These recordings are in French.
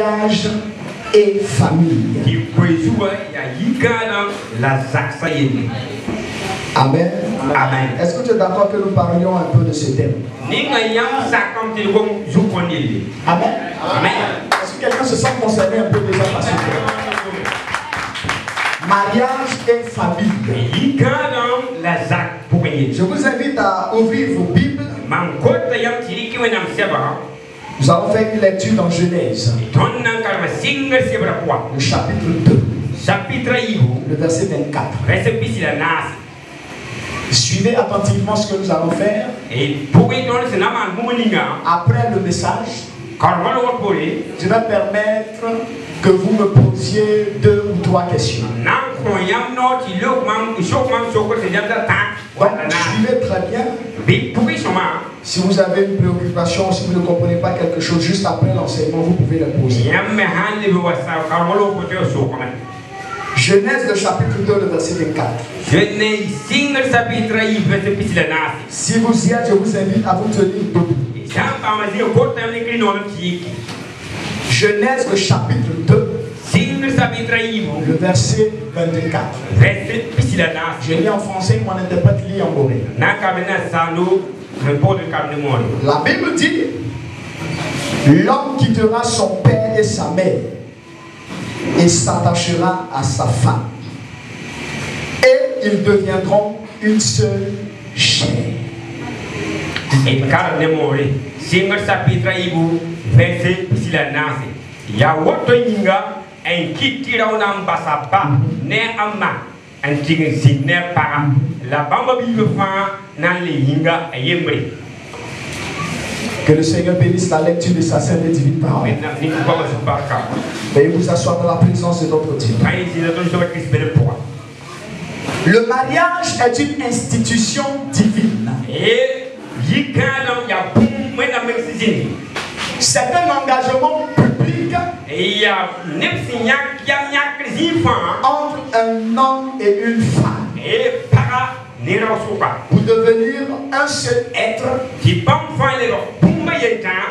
mariage et famille. Amen. Amen. Est-ce que tu es d'accord que nous parlions un peu de ce thème? Amen. Amen. Est-ce que quelqu'un se sent concerné un peu déjà par ce thème? Mariage et famille. Je vous invite à ouvrir vos Bibles. Nous allons faire une lecture dans Genèse, le chapitre 2, le verset 24. Suivez attentivement ce que nous allons faire. Après le message, je vais permettre que vous me posiez 2 ou 3 questions. Donc, suivez très bien. Si vous avez une préoccupation, si vous ne comprenez pas quelque chose juste après l'enseignement, vous pouvez la poser. Genèse, le chapitre 2, le verset 24. Si vous y êtes, je vous invite à vous tenir debout. Genèse, le chapitre 2, le verset 24. Je lis en français, mon interprète lit en boré. La Bible dit: l'homme quittera son père et sa mère et s'attachera à sa femme, et ils deviendront une seule chair. Que le Seigneur bénisse la lecture de sa sainte et divine parole. Veuillez vous asseoir dans la présence de notre Dieu. Le mariage est une institution divine. C'est un engagement public entre un homme et une femme pour devenir un seul être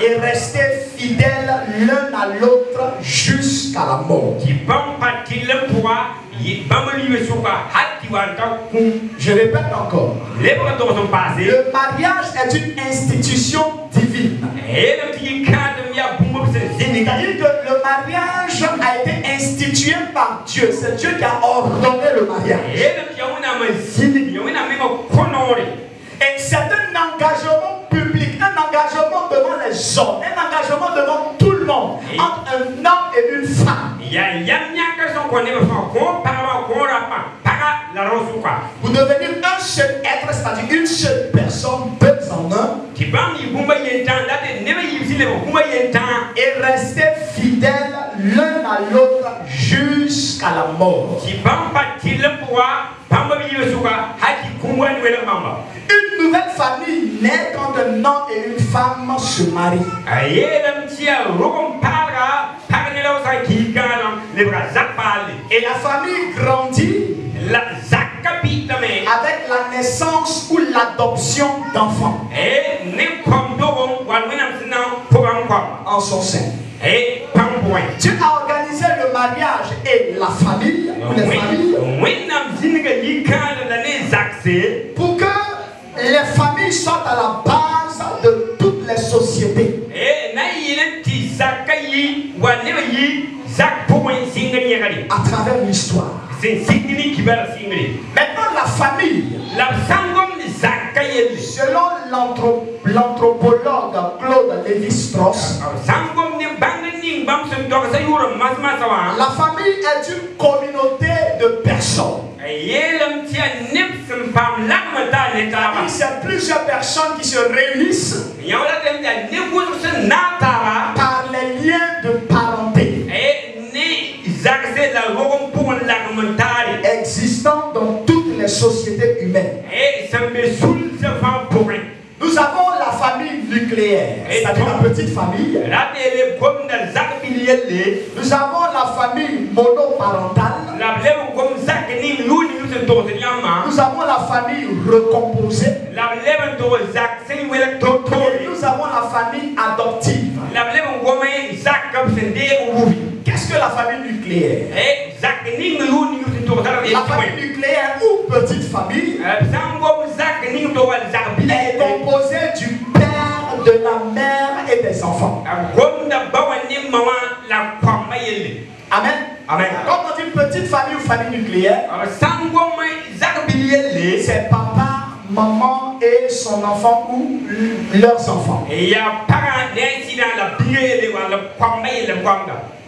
et rester fidèle l'un à l'autre jusqu'à la mort. Je répète encore, le mariage est une institution divine. C'est-à-dire que le mariage a été institué par Dieu. C'est Dieu qui a ordonné le mariage. Et c'est un engagement public, un engagement devant les hommes, un engagement devant tout le monde, entre un homme et une femme. Vous devenez un seul être, c'est-à-dire une seule personne, deux en un, et rester fidèle l'un à l'autre jusqu'à la mort. Une nouvelle famille naît quand un homme et une femme se marient. Et la famille grandit avec la naissance ou l'adoption d'enfants en son sein. Dieu a organisé le mariage et la famille, ou les familles, pour que les familles soient à la base de toutes les sociétés. À travers l'histoire. Maintenant, la famille, selon l'anthropologue Claude Lévi-Strauss, la famille est une communauté de personnes. C'est plusieurs personnes qui se réunissent par les liens de parenté existant dans toutes les sociétés humaines. Nous avons la famille nucléaire, c'est-à-dire la petite famille. Nous avons la famille monoparentale. Nous avons la famille recomposée. Et nous avons la famille adoptive. Qu'est-ce que la famille nucléaire? La famille nucléaire ou petite famille est composée du père, de la mère et des enfants. Amen. Amen. Quand on dit une petite famille ou famille nucléaire, c'est papa, maman et son enfant ou leurs enfants.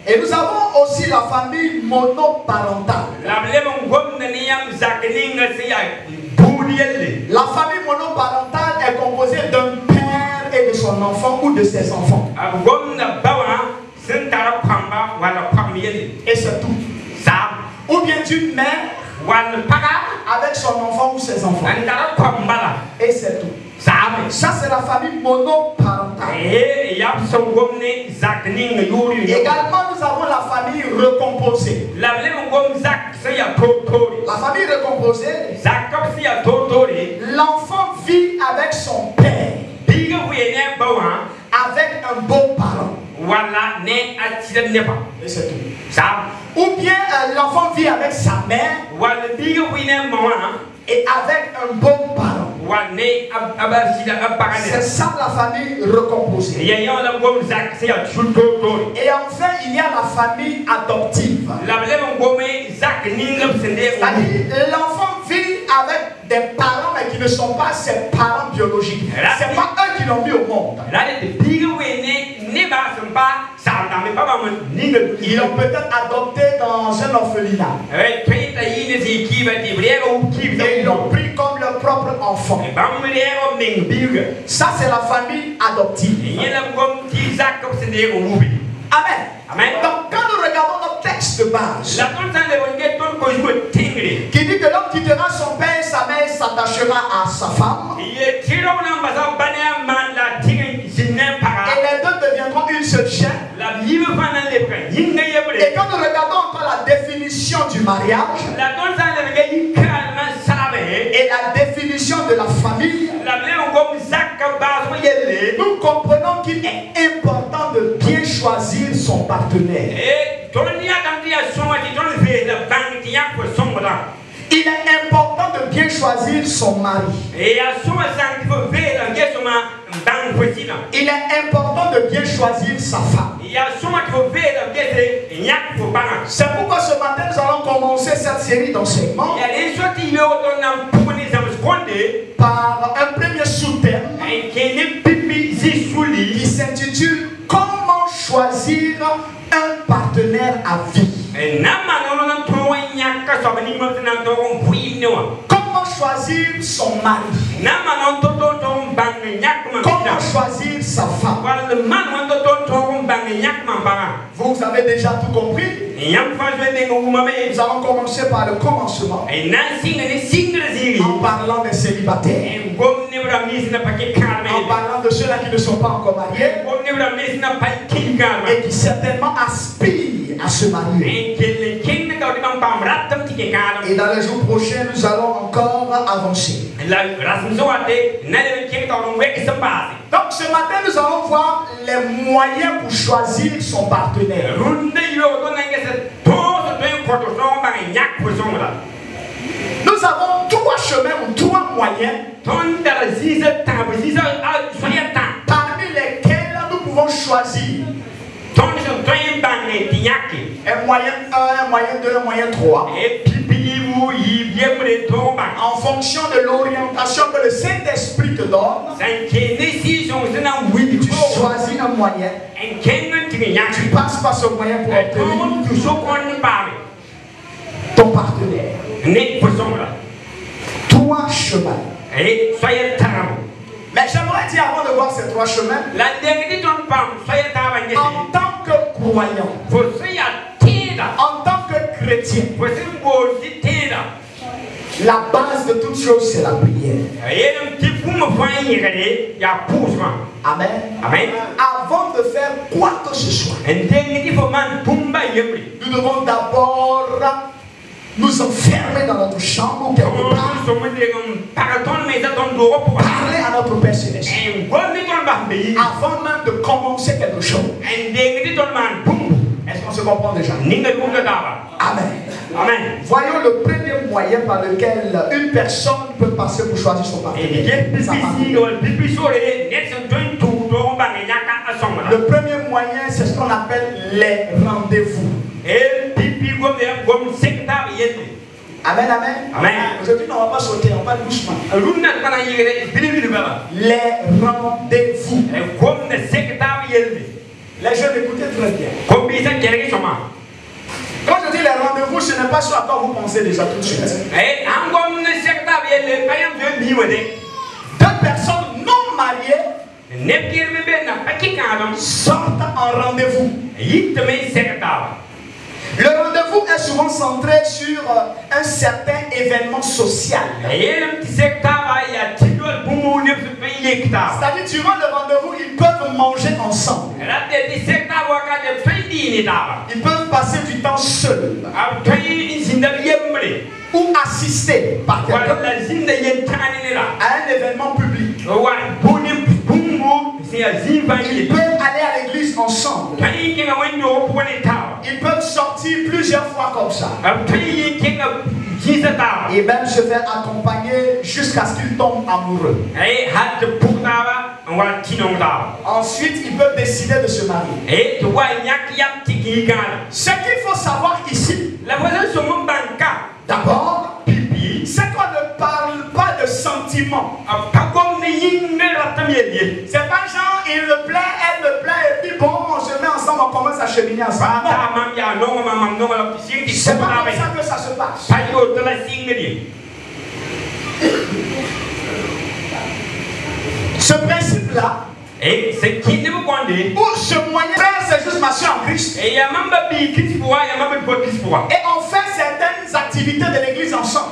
Et nous avons aussi la famille monoparentale. La famille monoparentale est composée d'un père et de son enfant ou de ses enfants. Et c'est tout. Ou bien d'une mère avec son enfant ou ses enfants. Et c'est tout. Ça c'est la famille monoparentale. Également nous avons la famille recomposée. La famille recomposée, l'enfant vit avec son père, avec un beau-parent. Et c'est tout. Ou bien l'enfant vit avec sa mère et avec un bon parent. C'est ça la famille recomposée. Et enfin, il y a la famille adoptive. C'est-à-dire, l'enfant vit avec des parents mais qui ne sont pas ses parents biologiques. Ce n'est pas eux qui l'ont mis au monde. Ils l'ont peut-être adopté dans un orphelinat. Et ils l'ont pris comme leur propre enfant. Ça, c'est la famille adoptive. Amen. Amen. Donc, quand nous regardons notre texte de base, qui dit que l'homme quittera son père et sa mère et s'attachera à sa femme, et les deux deviendront une seule chair. Et quand nous regardons encore la définition du mariage et la définition de la famille, nous comprenons qu'il est important de bien choisir son partenaire. Il est important de bien choisir son mari. Il est important de bien choisir sa femme. C'est pourquoi ce matin nous allons commencer cette série d'enseignements par un premier sous-thème qui s'intitule « Comment choisir un partenaire à vie ». Comment choisir son mari? Comment choisir sa femme? Vous avez déjà tout compris? Nous allons commencer par le commencement en parlant des célibataires, en parlant de ceux-là qui ne sont pas encore mariés et qui certainement aspirent à se marier. Et dans les jours prochains, nous allons encore avancer. Donc ce matin, nous allons voir les moyens pour choisir son partenaire. Nous avons trois chemins ou trois moyens parmi lesquels nous pouvons choisir. Un moyen 1, un moyen 2, un moyen 3. En fonction de l'orientation que le Saint-Esprit te donne, tu choisis un moyen. Tu passes par ce moyen pour obtenir ton partenaire. Trois chemins. Mais j'aimerais dire avant de voir ces trois chemins, en tant que croyant, en tant que chrétien, la base de toute chose c'est la prière. Amen. Amen. Avant de faire quoi que ce soit, nous devons d'abord nous enfermer dans notre chambre, parler à notre Père Céleste avant même de commencer quelque chose. Est-ce se comprend déjà. Amen. Amen. Voyons le premier moyen par lequel une personne peut passer pour choisir son partenaire. Le premier moyen, c'est ce qu'on appelle les rendez-vous. Amen, amen. Amen. Aujourd'hui, on ne va pas sauter, on va doucement. Les rendez-vous. Les jeunes, écoutez très bien. Quand je dis les rendez-vous, ce n'est pas ce à quoi vous pensez déjà tout de suite. Deux personnes non mariées sortent en rendez-vous. Le rendez-vous est souvent centré sur un certain événement social. C'est-à-dire, durant le rendez-vous, ils peuvent manger ensemble. Ils peuvent passer du temps seuls. Ou assister par quelqu'un à un événement public. Ils peuvent aller à l'église ensemble. Ils peuvent sortir plusieurs fois comme ça. Et même se faire accompagner jusqu'à ce qu'ils tombent amoureux. Ensuite, ils peuvent décider de se marier. Ce qu'il faut savoir ici, d'abord, c'est qu'on ne parle pas de sentiments. C'est pas genre, il me plaît, elle me plaît, et puis bon, on se met ensemble, on commence à cheminer ensemble. C'est pas comme ça que ça se passe. Ce principe-là, et c'est qui ne vous connaît ou ce moyen, c'est juste ma soeur en Christ. Et on fait certaines activités de l'église ensemble.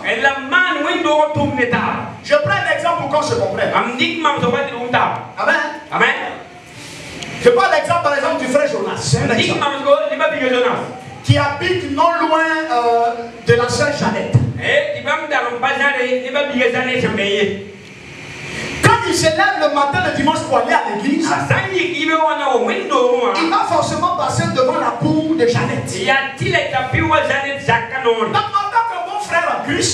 Je prends l'exemple pour qu'on se comprenne. Amen. Amen. Je prends l'exemple par exemple du frère Jonas, qui habite non loin de la soeur Jeannette. Quand il se lève le matin, le dimanche pour aller à l'église, il va forcément passer devant la cour de Jeannette. Donc en tant que bon frère en Christ,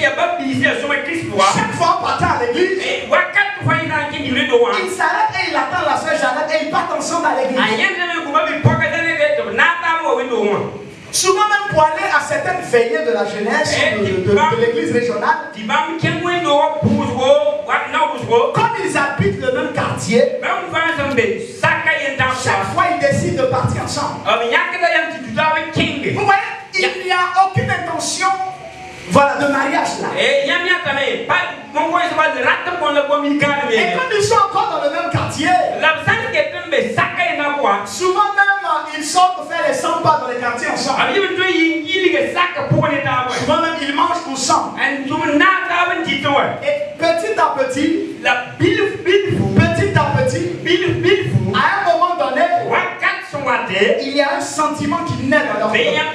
chaque fois en partant à l'église, il s'arrête et il attend la soeur Jeannette et ils partent ensemble à l'église. Souvent même pour aller à certaines veillées de la jeunesse de l'église régionale, comme ils habitent le même quartier, chaque fois ils décident de partir ensemble. Vous voyez, il n'y a aucune intention de mariage là. Et quand ils sont encore dans le même quartier, souvent même ils sortent faire les 100 pas dans les quartiers ensemble. Souvent même ils mangent ensemble. Et petit à petit, à un moment donné, il y a un sentiment qui naît dans leur cœur.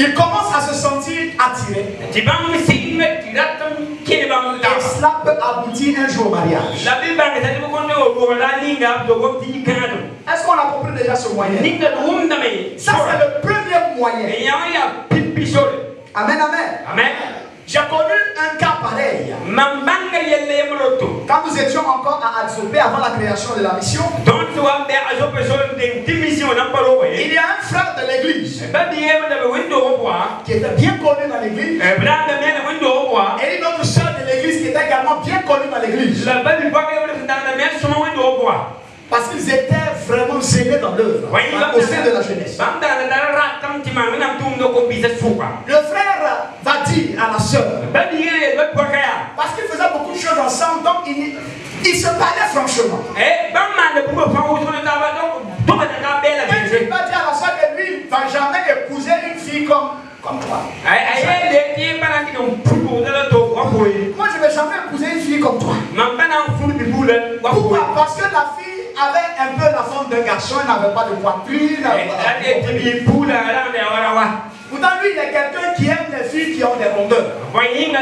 Ils commencent à se sentir attirés. Et cela peut aboutir un jour au mariage. Est-ce qu'on a compris déjà ce moyen? Ça, c'est le premier moyen. Amen, amen. Amen. J'ai connu un cas pareil. Quand nous étions encore à Adzopé avant la création de la mission, il y a un frère de l'église qui était bien connu dans l'église et une autre soeur de l'église qui était également bien connue dans l'église. Parce qu'ils étaient vraiment zélés dans l'œuvre, au sein de la jeunesse. Le frère va dire à la soeur, parce qu'ils faisaient beaucoup de choses ensemble, donc ils se parlaient franchement. Et il va dire à la soeur que lui ne va jamais épouser une fille comme toi. Moi je ne vais jamais épouser une fille comme toi. Pourquoi? Parce que la fille avait un peu la forme d'un garçon, il n'avait pas de poitrine. Pourtant, lui, il est quelqu'un qui aime les filles qui ont des rondeurs. Donc, lui, il ne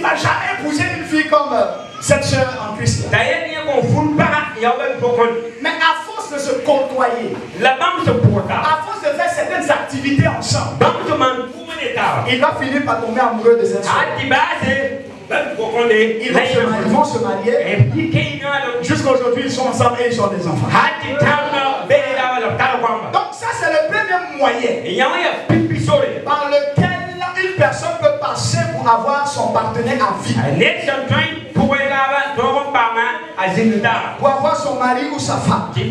va jamais épouser une fille comme cette soeur en Christ. Mais à force de se côtoyer, à force de faire certaines activités ensemble, il va finir par tomber amoureux de cette femme. Ils vont se marier. Jusqu'à aujourd'hui, ils sont ensemble et ils ont des enfants. Donc ça, c'est le premier moyen par lequel une personne peut passer pour avoir son partenaire à vie. Pour avoir son mari ou sa femme. Mais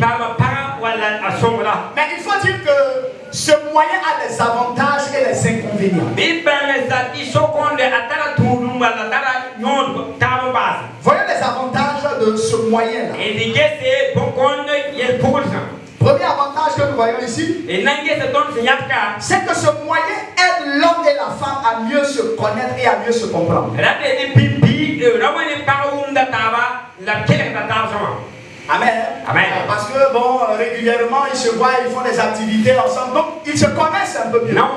il faut dire que ce moyen a des avantages et des inconvénients. Voyez les avantages de ce moyen-là. Premier avantage que nous voyons ici, c'est que ce moyen aide l'homme et la femme à mieux se connaître et à mieux se comprendre. Amen. Amen. Parce que bon, régulièrement ils se voient, ils font des activités ensemble, donc ils se connaissent un peu mieux. Donc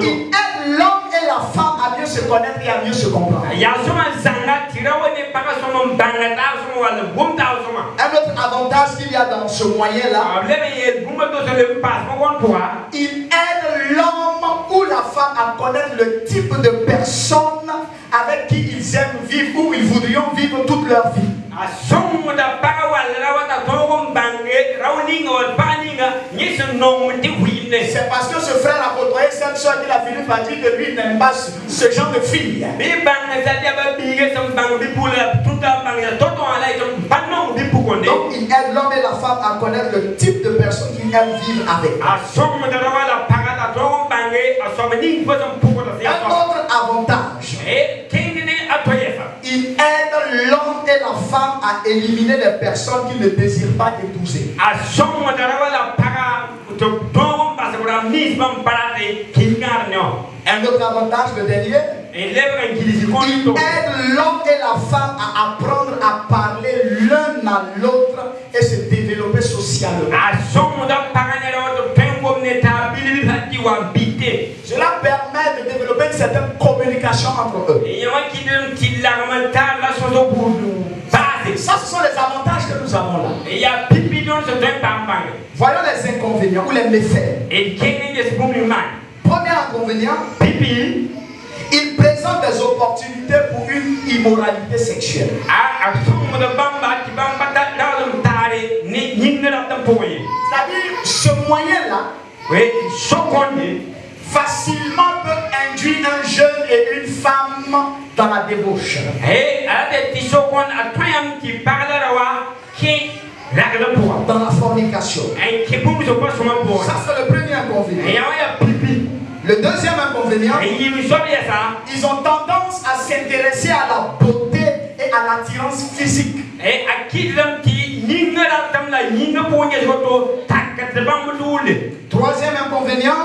ils aident l'homme et la femme à mieux se connaître et à mieux se comprendre. Un autre avantage qu'il y a dans ce moyen-là, il aide l'homme ou la femme à connaître le type de personne avec qui ils aiment vivre ou ils voudriont vivre toute leur vie. C'est parce que ce frère a côtoyé cette soeur qu'il a fini par dire que lui n'aime pas ce genre de fille. Donc il aide l'homme et la femme à connaître le type de personne qu'il aime vivre avec. Un autre avantage, il aide l'homme et la femme à éliminer les personnes qui ne désirent pas épouser. Un autre avantage, le dernier, il aide l'homme et la femme à apprendre à parler l'un à l'autre et se développer socialement. Cela permet de développer une certaine communication entre eux. Ça, ce sont les avantages que nous avons là. Voyons les inconvénients ou les méfaits. Premier inconvénient, il présente des opportunités pour une immoralité sexuelle. C'est-à-dire, ce moyen-là, facilement peut induire un jeune et une femme dans la débauche. Dans la fornication. Ça, c'est le premier inconvénient. Le deuxième inconvénient, ils ont tendance à s'intéresser à la beauté et à l'attirance physique. Troisième inconvénient,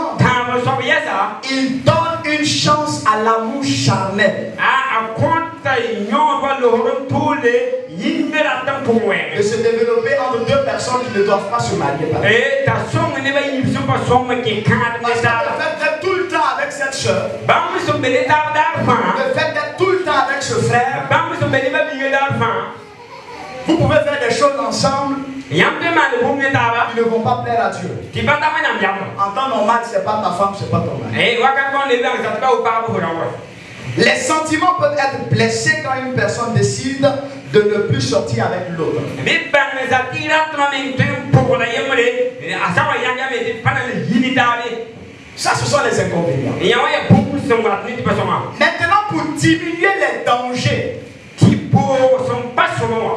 il donne une chance à l'amour charnel. De se développer entre deux personnes qui ne doivent pas se marier. Tout le temps avec cette soeur, le fait d'être tout le temps avec ce frère, vous pouvez faire des choses ensemble qui ne vont pas plaire à Dieu. En temps normal, ce n'est pas ta femme, ce n'est pas ton mari. Les sentiments peuvent être blessés quand une personne décide de ne plus sortir avec l'autre. Ça, ce sont les inconvénients. Maintenant, pour diminuer les dangers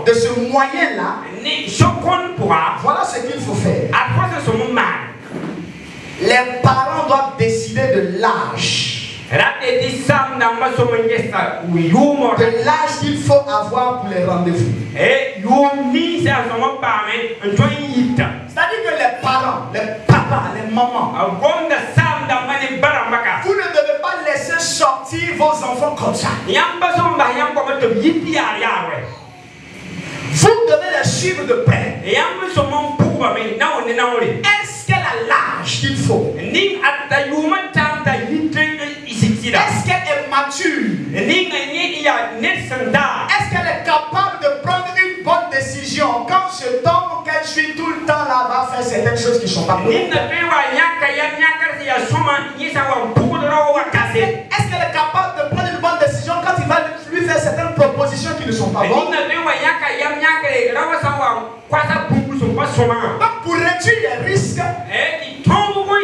de ce moyen-là, voilà ce qu'il faut faire. Les parents doivent décider de l'âge, de l'âge qu'il faut avoir pour les rendez-vous. C'est-à-dire que les parents, les papas, les mamans, vous ne devez pas laisser sortir vos enfants comme ça. Vous devez les suivre de près. Est-ce qu'elle a l'âge qu'il faut? Est-ce qu'elle est mature? Est-ce font certaines choses qui ne sont pas bonnes. Est-ce qu'elle est capable de prendre une bonne décision quand il va lui faire certaines propositions qui ne sont pas bonnes? Donc pour réduire les risques,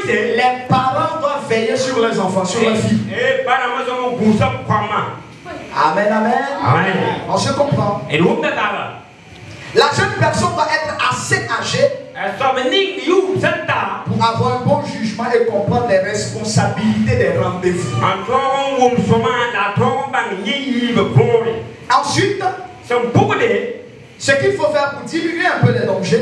les parents doivent veiller sur leurs enfants, sur leurs filles. Amen, amen, amen. On se comprend. La jeune personne doit être assez âgée pour avoir un bon jugement et comprendre les responsabilités des rendez-vous. Ensuite, ce qu'il faut faire pour diminuer un peu les dangers,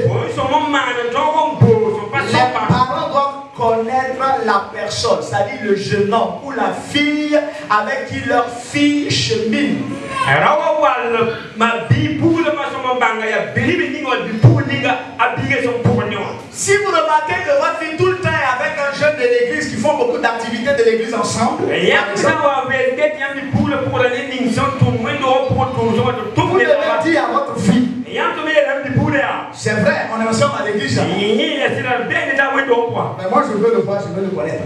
les parents doivent connaître la personne, c'est-à-dire le jeune homme ou la fille avec qui leur fille chemine. Si vous remarquez que votre fille tout le temps est avec un jeune de l'église qui font beaucoup d'activités de l'église ensemble, vous devez dire à votre fille, c'est vrai, on est ensemble à l'église. Mais moi je veux le voir, je veux le connaître.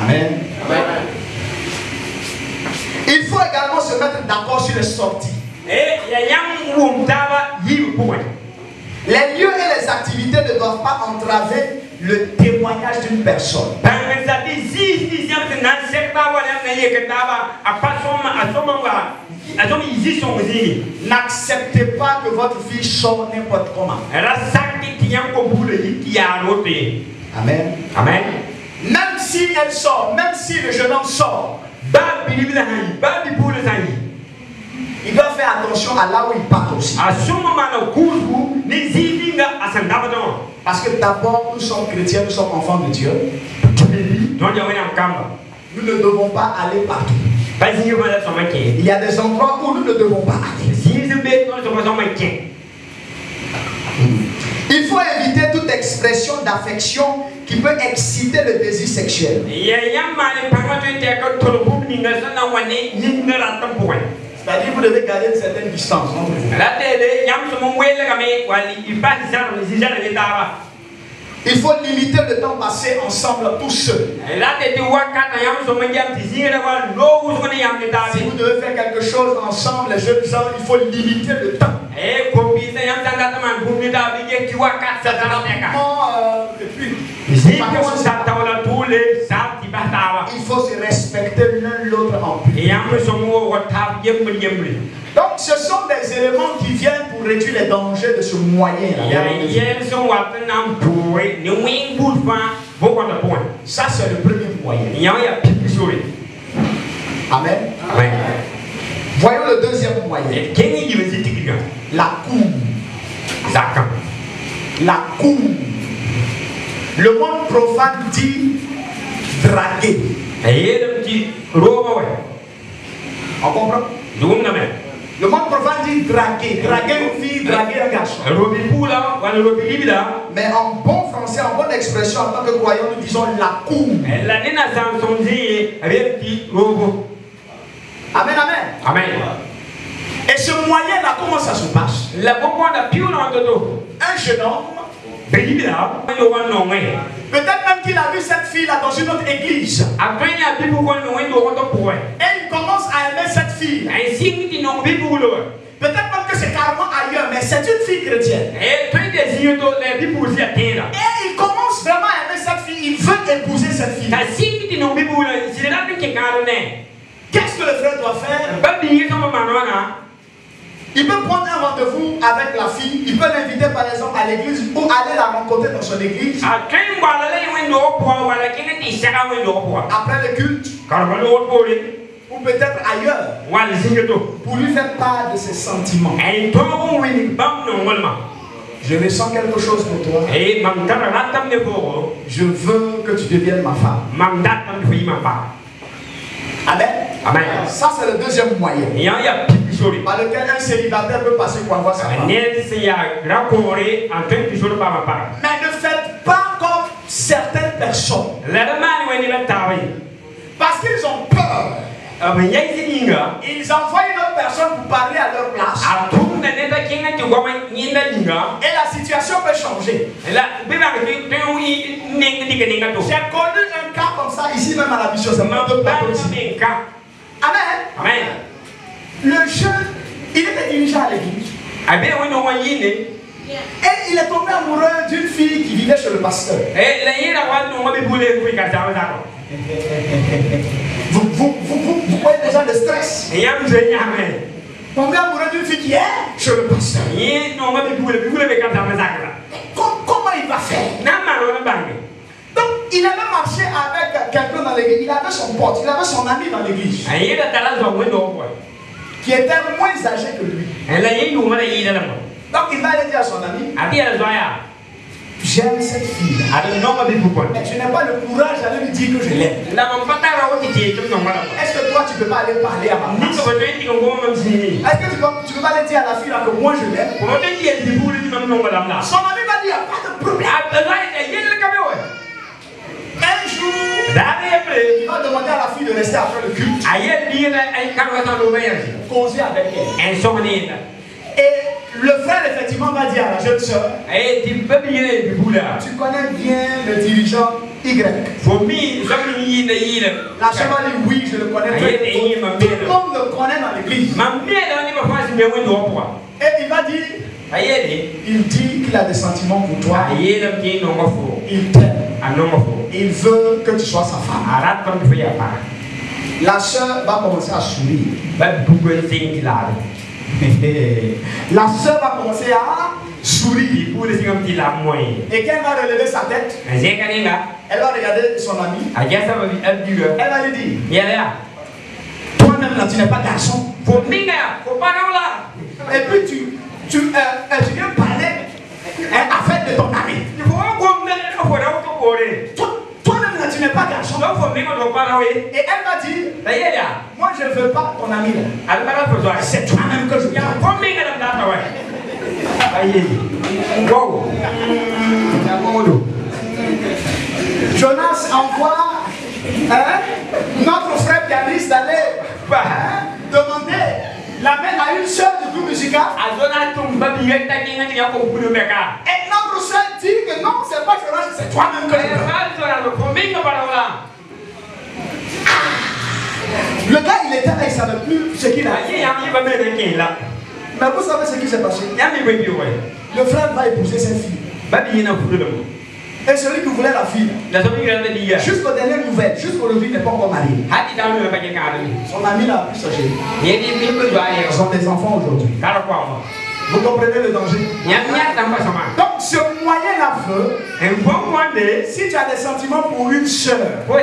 Amen. Amen. Il faut également se mettre d'accord sur les sorties. Les lieux et les activités ne doivent pas entraver le témoignage d'une personne. N'acceptez pas que votre fille sorte n'importe comment. Amen. Amen. Même si elle sort, même si le jeune homme sort, il doit faire attention à là où il part aussi. Parce que d'abord, nous sommes chrétiens, nous sommes enfants de Dieu. Nous ne devons pas aller partout. Il y a des endroits où nous ne devons pas aller. Il faut éviter toute expression d'affection qui peut exciter le désir sexuel. C'est-à-dire que vous devez garder une certaine distance entre vous. Il faut limiter le temps passé ensemble tous seuls. Si vous devez faire quelque chose ensemble, les jeunes gens, il faut limiter le temps. Il faut se respecter l'un l'autre en plus. Donc ce sont des éléments qui viennent pour réduire les dangers de ce moyen. Ça c'est le premier moyen. Amen. Amen. Voyons le deuxième moyen. La cour. La cour. Le monde profane dit draguer. On comprend? Le monde profane dit draguer. Draguer une fille, draguer un garçon. Mais en bon français, en bonne expression, en tant que croyant, nous disons la cour. Amen, amen. Amen. Et ce moyen-là, comment ça se passe? Un jeune homme, peut-être même qu'il a vu cette fille-là dans une autre église. Et il commence à aimer cette fille. Peut-être même que c'est carrément ailleurs, mais c'est une fille chrétienne. Et il commence vraiment à aimer cette fille. Il veut épouser cette fille. Qu'est-ce que le frère doit faire? Il peut prendre un rendez-vous avec la fille, il peut l'inviter par exemple à l'église ou aller la rencontrer dans son église. Après le culte, ou peut-être ailleurs, pour lui faire part de ses sentiments. Je ressens quelque chose pour toi. Je veux que tu deviennes ma femme. Amen. Amen. Ça c'est le deuxième moyen par lequel un célibataire peut passer pour avoir sa femme. Mais ne faites pas comme certaines personnes, parce qu'ils ont peur, ils envoient une autre personne pour parler à leur place. Et la situation peut changer. J'ai connu un cas comme ça ici même à la mission. Amen. Le jeune, il était dirigeant à l'église. Et il est tombé amoureux d'une fille qui vivait chez le pasteur. Vous voyez déjà le stress. Tombé amoureux d'une fille qui est chez le pasteur. Comment il va faire? Donc il avait marché avec quelqu'un dans l'église. Il avait son pote, il avait son ami dans l'église. Qui était moins âgé que lui. Donc il va aller dire à son ami, j'aime cette fille, mais je n'ai pas le courage d'aller lui dire que je l'aime. Est-ce que toi tu ne peux pas aller parler à ma place? Est-ce que tu ne peux pas aller dire à la fille là que moi je l'aime? Son ami va dire, pas de problème. Un jour, il va demander à la fille de rester après le culte, causer avec elle. Et le frère effectivement va dire à la jeune soeur, tu connais bien le dirigeant Y. La soeur va dire, oui, je le connais très bien. Tout le monde le connaît dans l'église. Et il va dire, il dit qu'il a des sentiments pour toi. Il t'aime. Il veut que tu sois sa femme. La soeur va commencer à sourire. La soeur va commencer à sourire. Et quand elle va relever sa tête, elle va regarder son ami. Elle va lui dire, toi-même là, tu n'es pas garçon. Et puis tu viens parler à faire de ton ami. Toi-même là, tu n'es pas garçon. Et elle va dire, moi je ne veux pas ton ami là. C'est toi-même que je veux. Jonas envoie notre frère pianiste d'aller demander la main à une soeur de groupe musical. Et notre soeur dit que non, c'est pas Jonas, c'est toi-même que je veux. Le gars, il était là, il ne savait plus ce qu'il a fait. Mais vous savez ce qui s'est passé? Le frère va épouser cette fille. Et celui qui voulait la fille, jusqu'aux dernières nouvelles, jusqu'aujourd'hui, n'est pas encore marié. Son ami l'a plus âgé. Ils ont des enfants aujourd'hui. Vous comprenez le danger? Donc ce moyen-là veut, si tu as des sentiments pour une soeur, il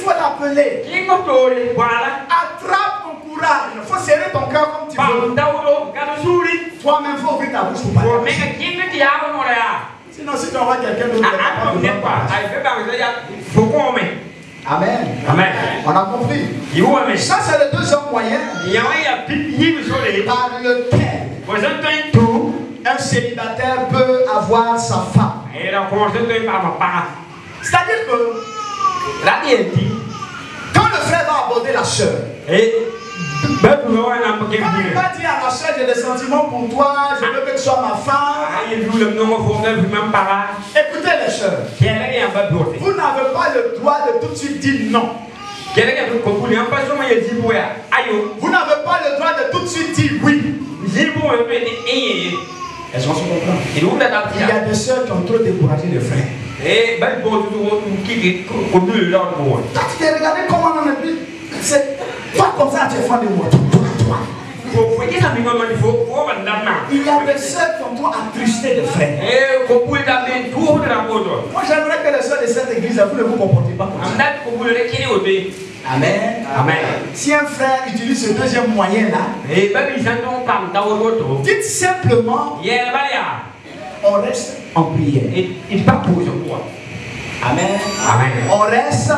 faut l'appeler. Attrape ton courage. Il faut serrer ton cœur comme tu veux. Toi-même, il faut ouvrir ta bouche pour parler. Sinon, si tu envoies quelqu'un d'autre, tu ne peux pas. Faut qu'on met. Amen. Amen. On a compris. Ça, c'est le deuxième moyen par lequel un célibataire peut avoir sa femme. C'est-à-dire que quand le frère va aborder la soeur, quand il va dire à la soeur, j'ai des sentiments pour toi, je veux que tu sois ma femme. Écoutez les soeurs, vous n'avez pas le droit de tout de suite dire non. Vous n'avez pas le droit de tout de suite dire oui. Elles vont se comprendre. Il y a des soeurs qui ont trop découragé les frères. Quand tu t'es regardé comment on en est plus, c'est pas comme ça, tu es fan de moi. Il y a des soeurs qui ont trop attristé les frères. Moi j'aimerais que les soeurs de cette église, vous ne vous comportez pas comme ça. Amen. Amen. Si un frère utilise ce deuxième moyen-là, dites simplement, on reste en prière. Amen. Amen. On reste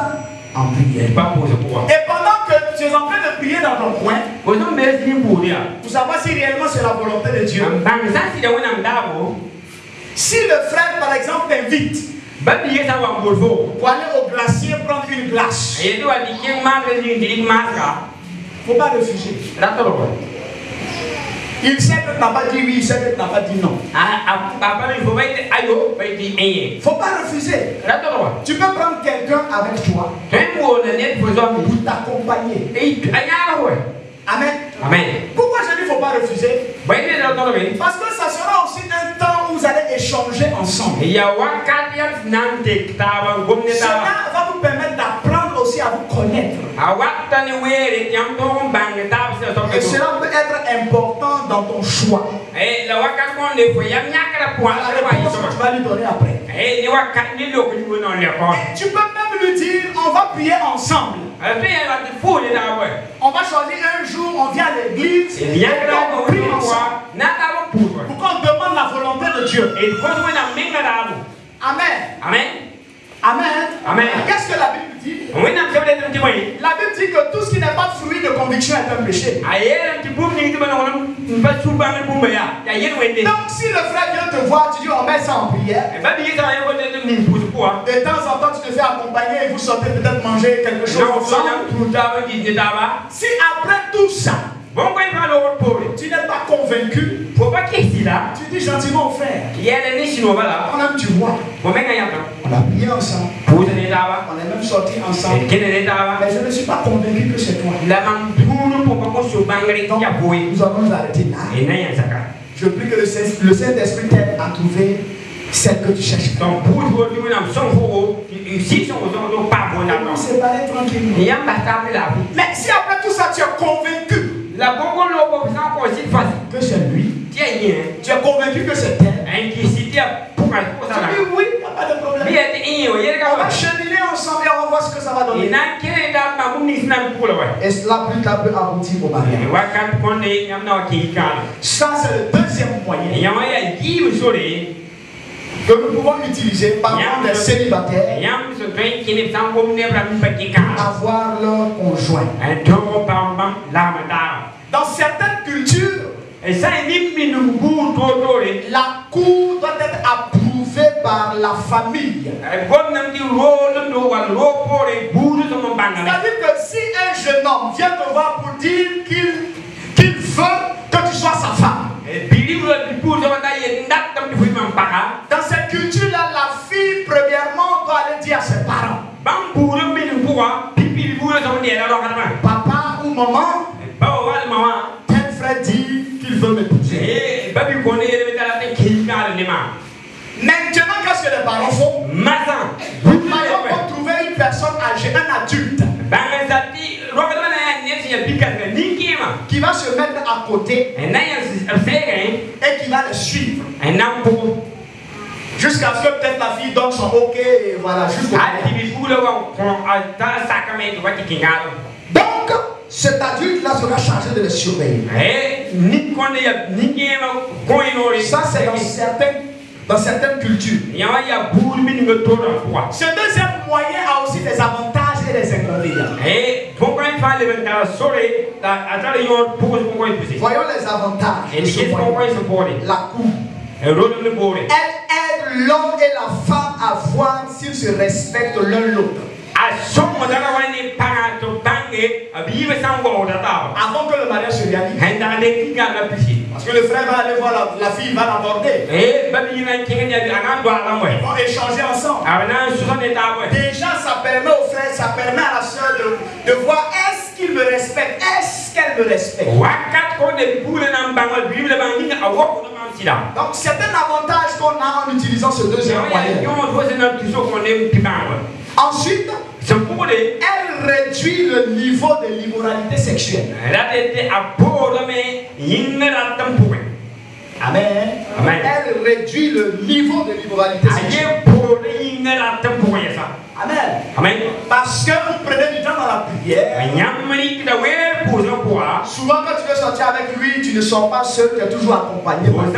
en prière. Et pendant que tu es en train de prier dans ton coin, pour savoir si réellement c'est la volonté de Dieu, si le frère, par exemple, t'invite, pour aller au glacier prendre une glace, il ne faut pas refuser. Il sait que n'a pas dit oui, il sait que n'a pas dit non. Il ne faut pas refuser. Tu peux prendre quelqu'un avec toi pour t'accompagner. Amen. Amen. Pourquoi je dis qu'il ne faut pas refuser? Parce que ça sera aussi un temps où vous allez échanger ensemble. Cela va vous permettre d'apprendre aussi à vous connaître. Et cela peut être important dans ton choix. Voilà la réponse que tu vas lui donner après. Et tu peux même lui dire, on va prier ensemble. On va choisir un jour, on vient à l'église, on prie ensemble. Pour qu'on demande la volonté de Dieu. Amen. Amen. Amen. Amen. Qu'est-ce que la Bible dit? La Bible dit que tout ce qui n'est pas fruit de conviction est un péché. Donc si le frère vient te voir, tu dis on met ça en prière. De temps en temps tu te fais accompagner et vous sortez peut-être manger quelque chose ensemble. Si après tout ça, tu n'es pas convaincu, tu dis gentiment au frère, quand même tu vois, on a prié ensemble, on est même sorti ensemble, mais je ne suis pas convaincu que c'est toi. Donc nous allons arrêter là. Je prie que le Saint-Esprit t'aide à trouver celle que tu cherches. Donc nous séparer tranquillement. Mais si après tout ça tu es convaincu que c'est lui, tu es convaincu que c'est elle, tu dis oui, il n'y a pas de problème. On va cheminer ensemble et on va voir ce que ça va donner. Et cela plus tard peut aboutir au mariage. Ça c'est le deuxième moyen que nous pouvons utiliser par exemple les célibataires pour avoir leur conjoint. Dans certaines cultures, la cour doit être approuvée par la famille. C'est-à-dire que si un jeune homme vient te voir pour dire qu'il veut que tu sois sa femme, dans cette culture-là, la fille, premièrement, doit aller dire à ses parents. Papa ou maman, tel frère dit qu'il veut m'épouser. Maintenant, qu'est-ce que les parents font? Ils vont trouver une personne âgée, un adulte, qui va se mettre à côté et qui va le suivre jusqu'à ce que peut-être la fille donne son ok et voilà, jusqu'au donc cet adulte là sera chargé de le surveiller. Ça c'est dans certaines cultures. Ce deuxième moyen a aussi des avantages et des inconvénients. Voyons les avantages. La cour, elle aide l'homme et la femme à voir s'ils se respectent l'un l'autre avant que le mariage se réalise. Parce que le frère va aller voir la fille, va l'aborder. Ils vont échanger ensemble. Déjà ça permet au frère, ça permet à la soeur de voir est-ce qu'il me respecte, est-ce qu'elle me respecte. Donc c'est un avantage qu'on a en utilisant ce deuxième moyen. Ensuite, elle réduit le niveau de l'immoralité sexuelle. Amen. Amen. Elle réduit le niveau de l'immoralité sexuelle. Amen. Amen. Parce que vous prenez du temps dans la prière. Souvent quand tu veux sortir avec lui, tu ne sors pas seul, tu es toujours accompagné. Donc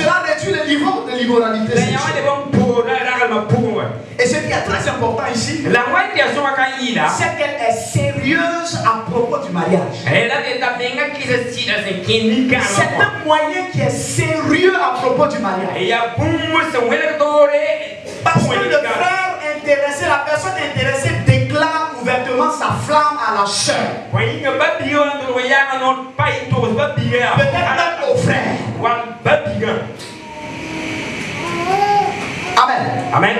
cela réduit le niveau de l'immoralité sexuelle. Et ce qui est très important ici, c'est qu'elle est sérieuse à propos du mariage. C'est un moyen qui est sérieux à propos du mariage. Parce que le frère intéressé, la personne intéressée déclare ouvertement sa la flamme à la sœur. Peut-être même au frère. Amen. Amen.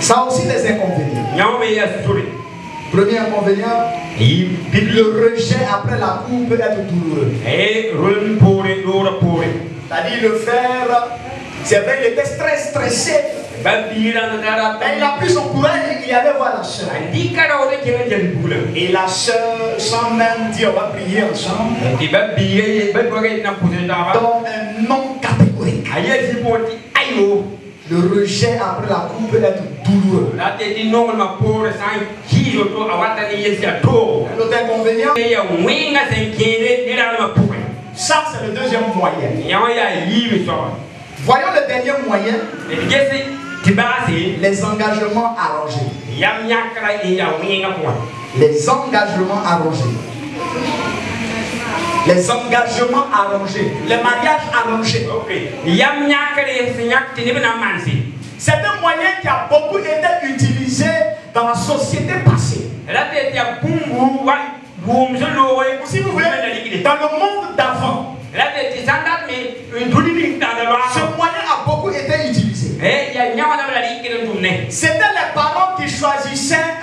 Ça a aussi des inconvénients. Premier inconvénient, le rejet après la coupe peut être douloureux. C'est-à-dire le frère, c'est vrai, il était très stressé. Mais il a pris son courage et il allait voir la soeur. Et la soeur, sans même dire, on va prier ensemble, dans un nom catégorique. Le rejet après la coupe peut être douloureux. L'autre inconvénient, ça c'est le deuxième moyen. Voyons le dernier moyen. Les engagements arrangés. Les engagements arrangés. Les engagements arrangés. Les mariages arrangés. Okay. C'est un moyen qui a beaucoup été utilisé dans la société passée. Ou si vous voulez, dans le monde d'avant, ce moyen a beaucoup été utilisé. C'était les parents qui choisissaient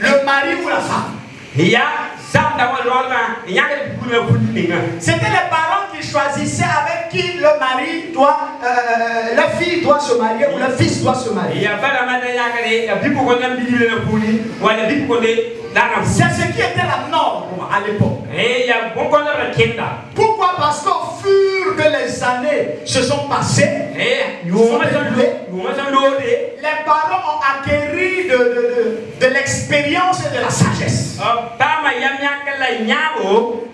le mari ou la femme. C'était les parents qui choisissaient avec qui le mari doit, la fille doit se marier ou le fils doit se marier. C'est ce qui était la norme à l'époque. Pourquoi? Parce qu'au fur que les années se sont passées, les parents ont acquéri de l'expérience et de la sagesse. Donc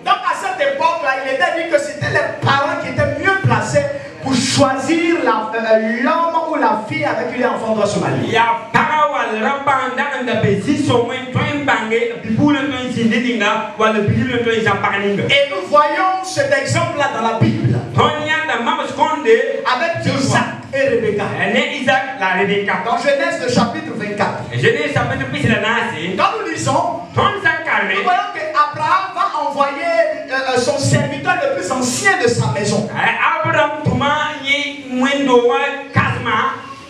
à cette époque-là, il était dit que c'était les parents qui étaient mieux placés pour choisir l'homme ou la fille avec qui l'enfant doit se marier. Et nous voyons cet exemple-là dans la Bible. Avec Isaac et Rebecca. Dans Genèse le chapitre 24. Quand nous lisons, nous voyons qu'Abraham va envoyer son serviteur le plus ancien de sa maison.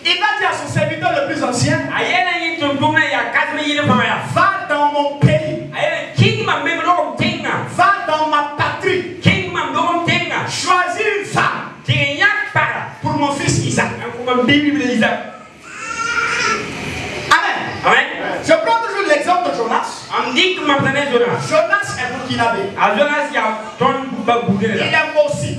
Il va dire à son serviteur le plus ancien, va dans mon pays, va dans ma patrie, choisis une femme pour mon fils Isaac. Amen. Je prends toujours l'exemple de Jonas. Jonas est burkinabé. Il est mort aussi.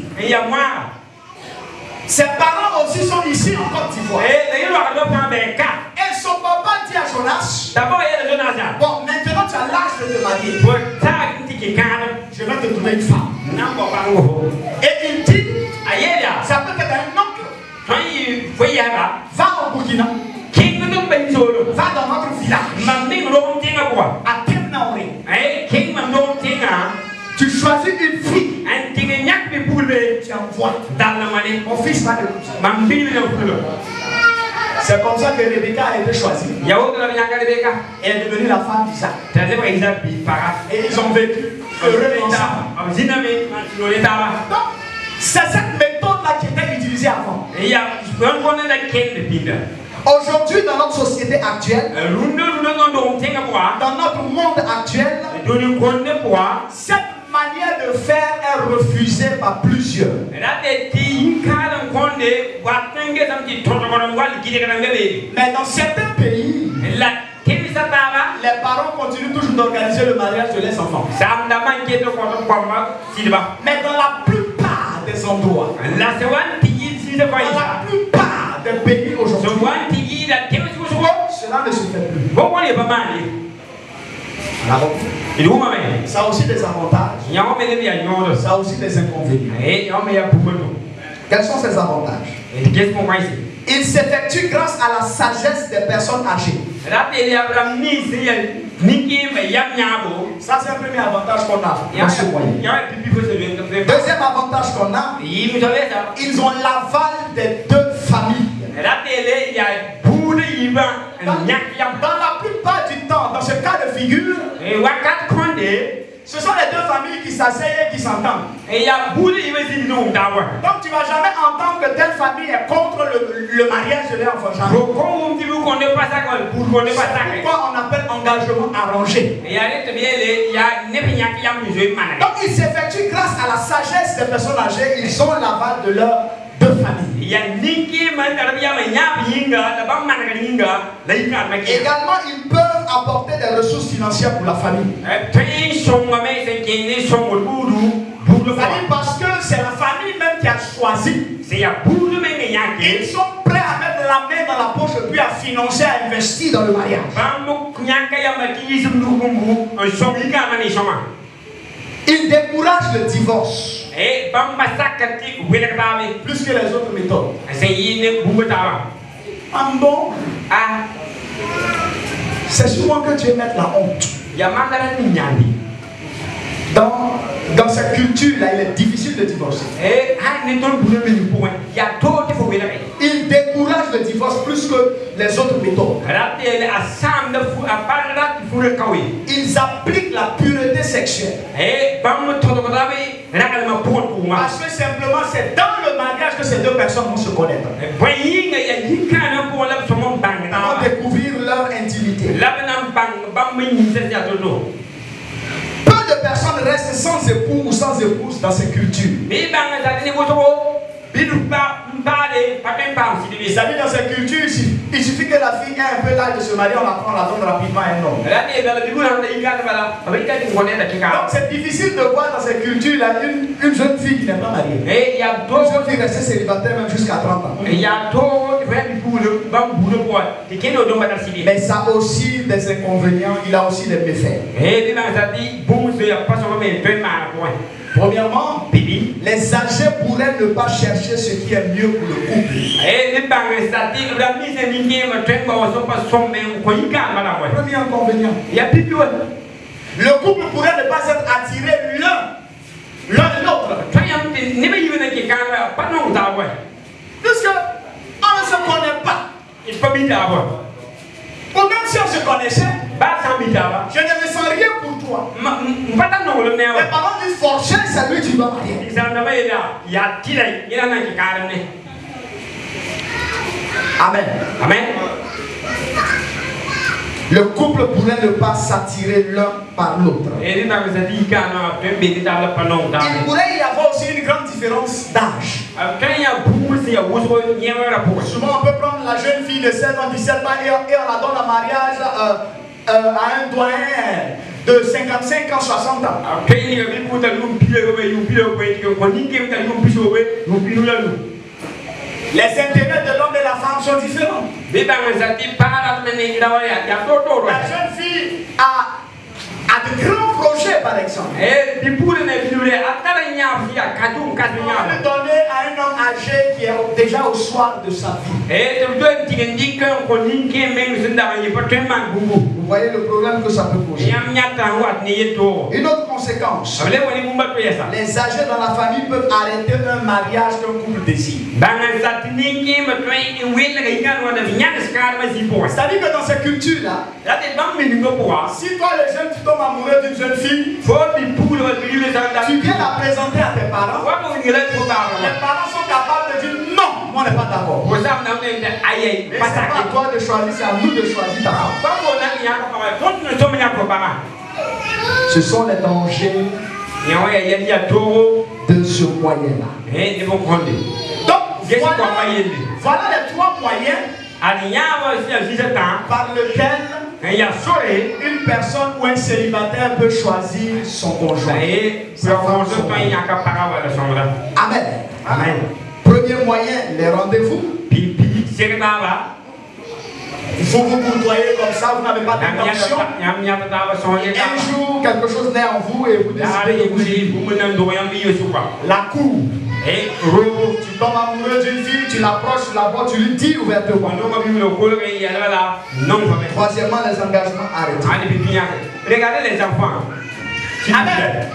Ses parents aussi sont ici en Côte d'Ivoire. Et son papa dit à Jonas, bon, maintenant tu as l'âge de te marier. Je vais te trouver une femme. Et il dit, ça peut être un oncle. Va au Burkina. Va dans notre village. À Temnaoré. Tu choisis une fille. Tu envoies dans la monnaie. Mon fils va le coucher. C'est comme ça que Rebecca a été choisie. Elle est devenue la femme d'Isaac. Et ils ont vécu heureux ensemble. Donc, c'est cette méthode-là qui était utilisée avant. Aujourd'hui, dans notre société actuelle, dans notre monde actuel, cette manière de faire est refusée par plusieurs. Mais dans certains pays, les parents continuent toujours d'organiser le mariage de leurs enfants. Mais dans la plupart des endroits, dans la plupart des pays aujourd'hui, cela ne se fait plus. Ça a aussi des avantages. Ça a aussi des inconvénients. Quels sont ces avantages? Il s'effectue grâce à la sagesse des personnes âgées. Ça c'est un premier avantage qu'on a. Deuxième avantage qu'on a, ils ont l'aval des deux familles. Dans la plupart du temps, dans ce cas de Boulé, ce sont les deux familles qui s'asseyent et qui s'entendent. Et il y a Boulé, il veut dire non. Donc tu ne vas jamais entendre que telle famille est contre le mariage de leur enfant. C'est pourquoi on appelle engagement arrangé. Donc il s'effectue grâce à la sagesse des personnes âgées, ils ont l'aval de leur deux familles. Également, ils peuvent apporter des ressources financières pour la famille. Parce que c'est la famille même qui a choisi. Ils sont prêts à mettre la main dans la poche et puis à financer, à investir dans le mariage. Il décourage le divorce. Plus que les autres méthodes. En bon, c'est souvent que Dieu met la honte. Dans cette culture-là, il est difficile de divorcer. Il décourage le divorce plus que les autres méthodes. Ils appliquent la pureté sexuelle. Parce que simplement, c'est dans le mariage que ces deux personnes vont se connaître. Vont découvrir leur intimité. Peu de personnes restent sans époux ou sans épouse dans ces cultures. C'est-à-dire dans ces cultures, il suffit que la fille ait un peu l'âge de se marier, on la prend, on la donne rapidement à un homme. Donc c'est difficile de voir dans ces cultures là une jeune fille qui n'est pas mariée. Il y a d'autres qui restent célibataires même jusqu'à 30 ans. Il y a d'autres qui mais ça a aussi des inconvénients, il a aussi des méfaits. Premièrement, les âgés pourraient ne pas chercher ce qui est mieux pour le couple. Premier inconvénient. Le couple pourrait ne pas être attiré l'un de l'autre. Puisque on ne se connaît pas. Ou même si on se connaissait, je ne me sens rien pour toi. Mes parents disent forcer, c'est lui qui va marier. Amen. Amen. Le couple pourrait ne pas s'attirer l'un par l'autre. Il pourrait y avoir aussi une grande différence d'âge. Souvent on peut prendre la jeune fille de 16 ans, 17 ans et on la donne en mariage à un doyen de 55 ans, 60 ans. Les intérêts de l'homme et de la femme sont différents. La jeune fille a de grands projets, par exemple. On peut donner à un homme âgé qui est déjà au soir de sa vie. Vous voyez le problème que ça peut poser. Une autre conséquence. Les âgés dans la famille peuvent arrêter un mariage qu'un couple désire. C'est-à-dire que dans cette culture-là, si toi le jeune tu tombes amoureux d'une jeune fille, tu viens la présenter à tes parents. Les parents sont capables de dire non, moi on n'est pas d'accord. Mais c'est pas à toi de choisir, c'est à nous de choisir ta femme. Ce sont les dangers de ce moyen-là. Donc, voilà les trois moyens par lesquels une personne ou un célibataire peut choisir son conjoint. Amen. Amen. Premier moyen, les rendez-vous. Vous vous côtoyez comme ça, vous n'avez pas d'intention. Un jour, quelque chose naît en vous et vous décidez de vous dire. La cour. Tu tombes amoureux d'une fille, tu l'approches, tu la vois, tu lui dis ouvertement. Troisièmement, les engagements arrêtés. Regardez les enfants. Amen.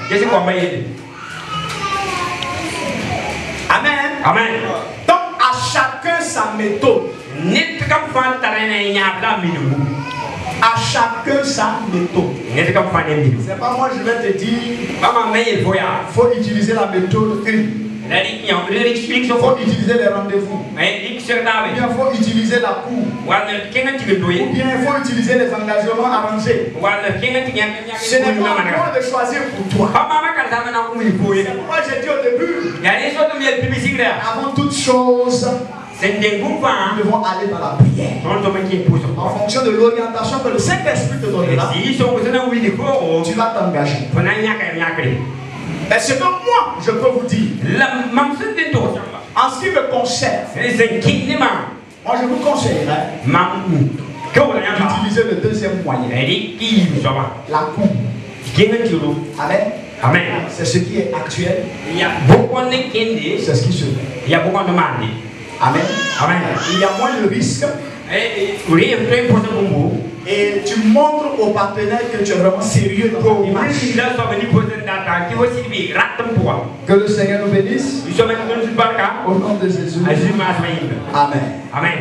Amen. Amen. Donc, à chacun sa méthode. Nit comme fan tarena nya bla minu. À chacun sa méthode. C'est pas moi je vais te dire. Il faut utiliser la méthode 1. Il faut utiliser les rendez-vous. Il faut utiliser la cour. Ou bien il faut utiliser les engagements arrangés. C'est le moment de choisir pour toi. C'est pourquoi j'ai dit au début, avant toute chose, nous devons aller dans la prière. En fonction de l'orientation que le Saint-Esprit te donnera, tu vas t'engager. Mais ce que moi, je peux vous dire, en ce qui me concerne, moi je vous conseillerais d'utiliser le deuxième moyen, la coupe. Amen. Amen. C'est ce qui est actuel. C'est ce qui se fait. Amen. Amen. Il y a moins de risques. Et tu montres au partenaire que tu es vraiment sérieux dans ton image. Que le Seigneur nous bénisse. Au nom de Jésus. Amen. Amen.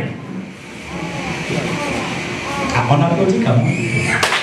On applaudit quand même.